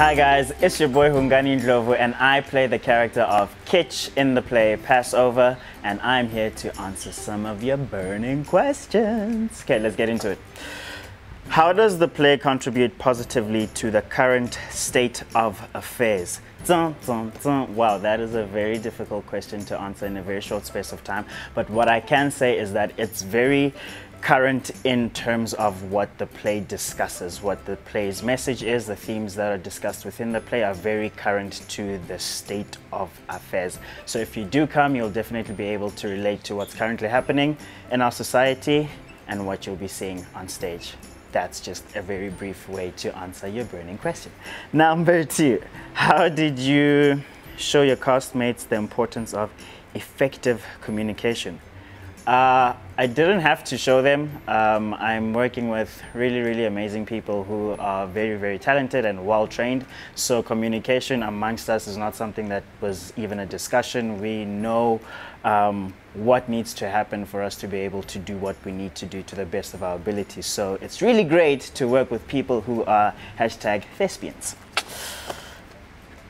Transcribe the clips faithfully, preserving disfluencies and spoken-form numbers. Hi guys, it's your boy Hungani Ndlovu and I play the character of Ketch in the play Pass Over, and I'm here to answer some of your burning questions. Okay, let's get into it. How does the play contribute positively to the current state of affairs? Dun, dun, dun. Wow, that is a very difficult question to answer in a very short space of time. But what I can say is that it's very current in terms of what the play discusses, what the play's message is. The themes that are discussed within the play are very current to the state of affairs. So if you do come, you'll definitely be able to relate to what's currently happening in our society and what you'll be seeing on stage. That's just a very brief way to answer your burning question. Number two, how did you show your castmates the importance of effective communication? Uh, I didn't have to show them. Um, I'm working with really, really amazing people who are very, very talented and well-trained. So communication amongst us is not something that was even a discussion. We know um, what needs to happen for us to be able to do what we need to do to the best of our ability. So it's really great to work with people who are hashtag thespians.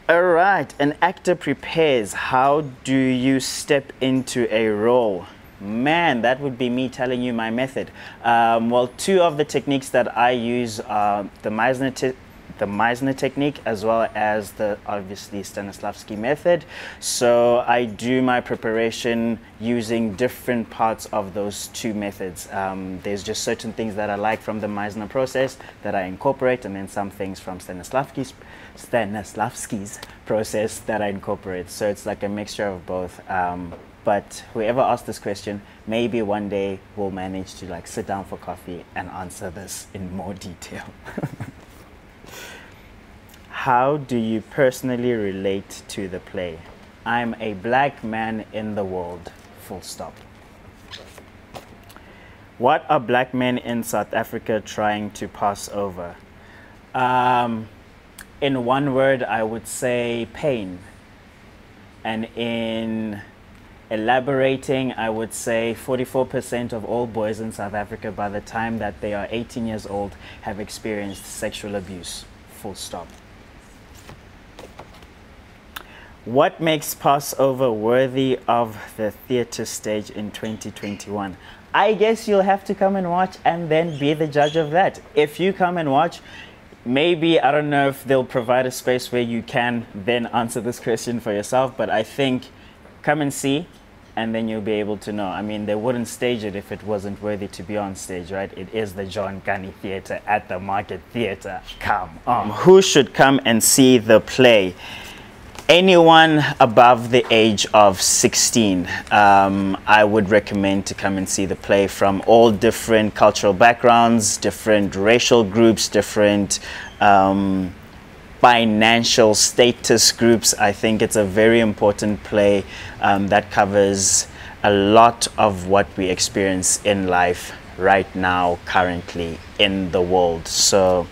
All right, an actor prepares. How do you step into a role? Man, that would be me telling you my method. Um, well, two of the techniques that I use are the Meisner, te the Meisner technique, as well as the obviously Stanislavski method. So I do my preparation using different parts of those two methods. Um, there's just certain things that I like from the Meisner process that I incorporate, and then some things from Stanislavski's, Stanislavski's process that I incorporate. So it's like a mixture of both. Um, But whoever asked this question, maybe one day we'll manage to like sit down for coffee and answer this in more detail. How do you personally relate to the play? I'm a black man in the world, full stop. What are black men in South Africa trying to pass over? Um, in one word, I would say pain. And in elaborating, I would say forty-four percent of all boys in South Africa by the time that they are eighteen years old have experienced sexual abuse. Full stop. What makes Passover worthy of the theatre stage in twenty twenty-one? I guess you'll have to come and watch and then be the judge of that. If you come and watch, maybe, I don't know if they'll provide a space where you can then answer this question for yourself, but I think come and see, and then you'll be able to know. I mean, they wouldn't stage it if it wasn't worthy to be on stage, right? It is the John Kani Theatre at the Market Theatre. Come on. Who should come and see the play? Anyone above the age of sixteen, um, I would recommend to come and see the play from all different cultural backgrounds, different racial groups, different um, financial status groups. I think it's a very important play um, that covers a lot of what we experience in life right now, currently in the world. So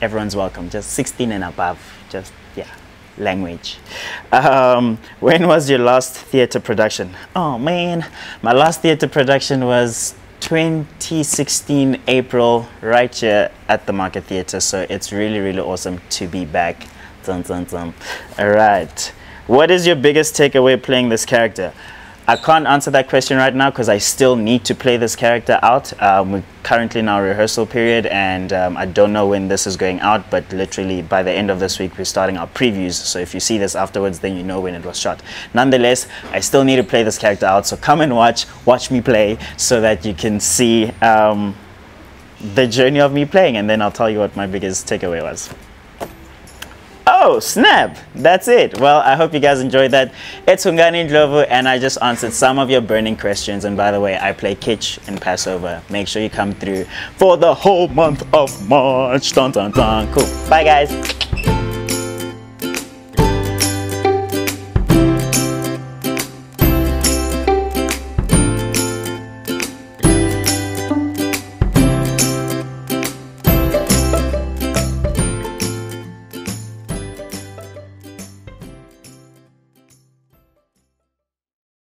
everyone's welcome, just sixteen and above, just yeah, language. Um, when was your last theatre production? Oh man, my last theatre production was twenty sixteen April, right here at the Market Theatre. So it's really, really awesome to be back. Dun, dun, dun. All right. What is your biggest takeaway playing this character? I can't answer that question right now because I still need to play this character out. Um, we're currently in our rehearsal period, and um, I don't know when this is going out, but literally by the end of this week, we're starting our previews. So if you see this afterwards, then you know when it was shot. Nonetheless, I still need to play this character out. So come and watch, watch me play so that you can see um, the journey of me playing. And then I'll tell you what my biggest takeaway was. Oh snap, that's it. Well, I hope you guys enjoyed that. It's Hungani Ndlovu and I just answered some of your burning questions. And by the way, I play Ketch in Passover. Make sure you come through for the whole month of March. Dun, dun, dun. Cool. Bye guys.